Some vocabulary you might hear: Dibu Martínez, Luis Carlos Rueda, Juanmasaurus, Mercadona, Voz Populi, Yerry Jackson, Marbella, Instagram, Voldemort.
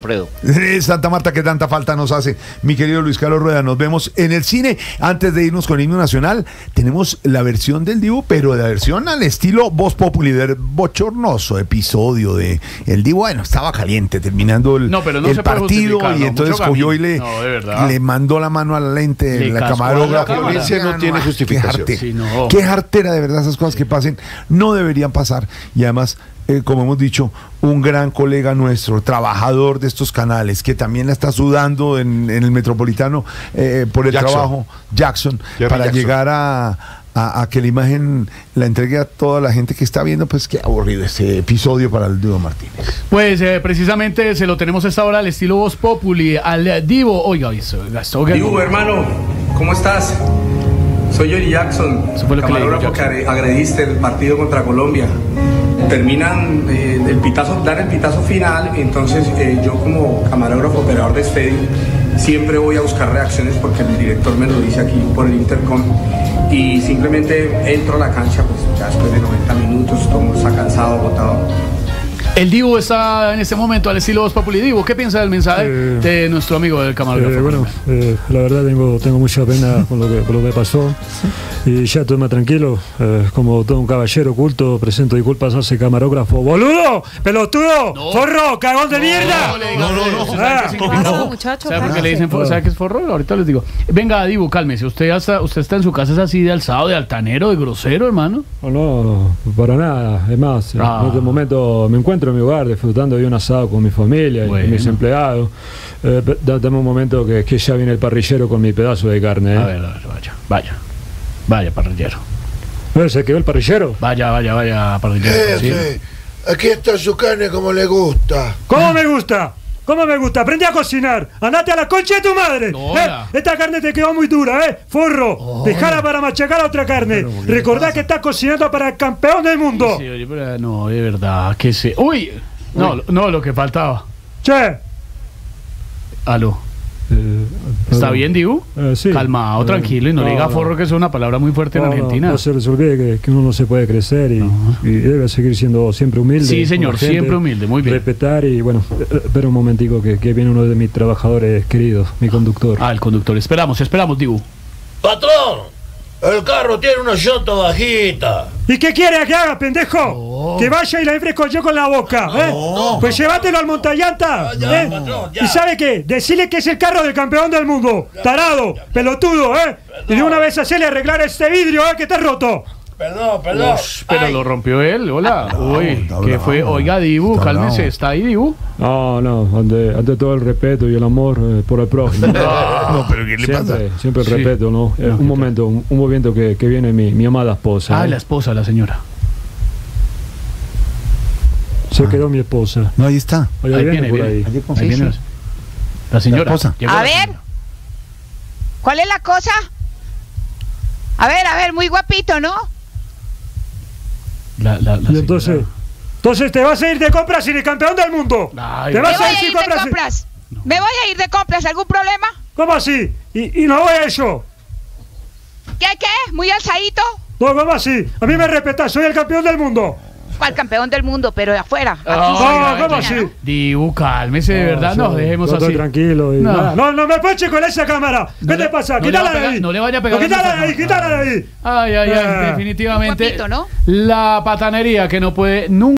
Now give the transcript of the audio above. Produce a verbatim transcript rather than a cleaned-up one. Fredo. Santa Marta, que tanta falta nos hace. Mi querido Luis Carlos Rueda, nos vemos en el cine. Antes de irnos con el himno nacional, tenemos la versión del Dibu, pero la versión al estilo Voz Populi, del bochornoso episodio de el Dibu. Bueno, estaba caliente terminando el, no, pero no el partido y no, entonces cogió y le, no, le mandó la mano a la lente de la camarógrafa. La violencia no tiene justificación. Qué jartera, sí, no. Qué jartera, de verdad, esas cosas que pasen no deberían pasar. Y además, Eh, como hemos dicho, un gran colega nuestro, trabajador de estos canales, que también la está sudando en, en el Metropolitano eh, por el Jackson. trabajo, Jackson, Yerry para Jackson. llegar a, a, a que la imagen la entregue a toda la gente que está viendo. Pues qué aburrido ese episodio para el Dibu Martínez. Pues eh, precisamente se lo tenemos a esta hora al estilo Voz Populi, al Dibu. Oiga, eso, gastó Dibu, hermano, ¿cómo estás? Soy Yerry Jackson, camarógrafo que, que agrediste el partido contra Colombia. Terminan eh, el pitazo, dar el pitazo final, entonces eh, yo como camarógrafo, operador de estadio, siempre voy a buscar reacciones porque el director me lo dice aquí por el intercom, y simplemente entro a la cancha pues ya después de noventa minutos, todo está cansado, agotado. El Dibu está en este momento al estilo Voz Populi. Dibu, ¿qué piensa del mensaje eh, de nuestro amigo del camarógrafo? Eh, bueno, eh, la verdad tengo, tengo mucha pena con lo que, con lo que pasó. Y ya estoy más tranquilo. Eh, como todo un caballero culto, presento disculpas a ese camarógrafo. ¡Boludo! ¡Pelotudo! No. ¡Forro! ¡Cagón de no, mierda! No, no, no. ¿Sabes por qué le dicen ¿sabe que es forro? Ahorita les digo. Venga, Dibu, cálmese. ¿Usted, hasta, usted está en su casa, es así de alzado, de altanero, de grosero, hermano? No, no, para nada. Es más, ah. en este momento me encuentro en mi hogar disfrutando de un asado con mi familia bueno. y mis empleados. Eh, dame un momento que, que ya viene el parrillero con mi pedazo de carne. ¿eh? A ver, a ver, vaya, vaya, vaya parrillero. Bueno, se quedó el parrillero. Vaya, vaya, vaya parrillero. Jefe, ¿sí? Aquí está su carne como le gusta. ¿Cómo me gusta? ¿Cómo me gusta? Aprende a cocinar. Andate a la concha de tu madre. No, ¿eh? Esta carne te quedó muy dura, ¿eh? Forro. Oh, Dejala para machacar a otra carne. Pero, Recordá que estás cocinando para el campeón del mundo. Sí, sí, oye, pero no, de verdad, que se. Uy. No, Uy. no, lo que faltaba. Che. Aló. Eh, ¿Está bien, Dibu? Eh, sí. Calmado, eh, tranquilo, y no, no le diga forro, que es una palabra muy fuerte no, en Argentina. No, no se resolvió que, que uno no se puede crecer y, no. y debe seguir siendo siempre humilde. Sí, señor, gente, siempre humilde, muy bien. Respetar y bueno, espera un momentico que, que viene uno de mis trabajadores queridos, mi conductor. Ah, el conductor. Esperamos, esperamos, Dibu. ¡Patrón! El carro tiene una llanta bajita. ¿Y qué quiere que haga, pendejo? No. Que vaya y la enfresco yo con la boca. ¿eh? No. Pues llévatelo al montallanta. No, ya, ¿eh? patrón, ya. ¿Y sabe qué? Decirle que es el carro del campeón del mundo. Ya, tarado, ya, ya, pelotudo, ¿eh? Perdón. Y de una vez hacerle arreglar este vidrio, ¿eh? Que está roto. Perdón, perdón. Ush, pero Ay. lo rompió él, hola. No, Uy, no, ¿qué no, fue? No, Oiga, Dibu, no, cálmese, no. ¿Está ahí, Dibu? No, no, ante, ante todo el respeto y el amor eh, por el prójimo. No, no, pero ¿qué le siempre, pasa? Siempre el sí. respeto, ¿no? no eh, un momento, un, un momento que, que viene mi, mi amada esposa. Ah, ¿eh? la esposa, la señora. Se ah. quedó mi esposa. No, ahí está. Oye, ahí viene, viene, viene. Ahí. Ahí sí, viene sí. La señora. La a ver, señora. ¿cuál es la cosa? A ver, a ver, muy guapito, ¿no? La, la, la entonces, entonces te vas a ir de compras sin el campeón del mundo. Ay, te vas a ir, a ir sin compras. De compras. No. Me voy a ir de compras, ¿algún problema? ¿Cómo así? Y, y no voy a eso. ¿Qué, qué? ¿Muy alzadito? No, ¿cómo así? A mí me respetas, soy el campeón del mundo. ¿Cuál campeón del mundo? Pero de afuera. Aquí oh, no, ¿cómo así? ¿no? Dibu, cálmese, de verdad, no, nos dejemos así. Tranquilo. Y... No. no, no me ponche con esa cámara. ¿Qué no te le, pasa? No quítala de ahí. No le vaya a pegar. No, quítala de ahí, quítala de ahí. Ay, ay, ay. Eh. Definitivamente. Guapito, ¿no? La patanería que no puede nunca.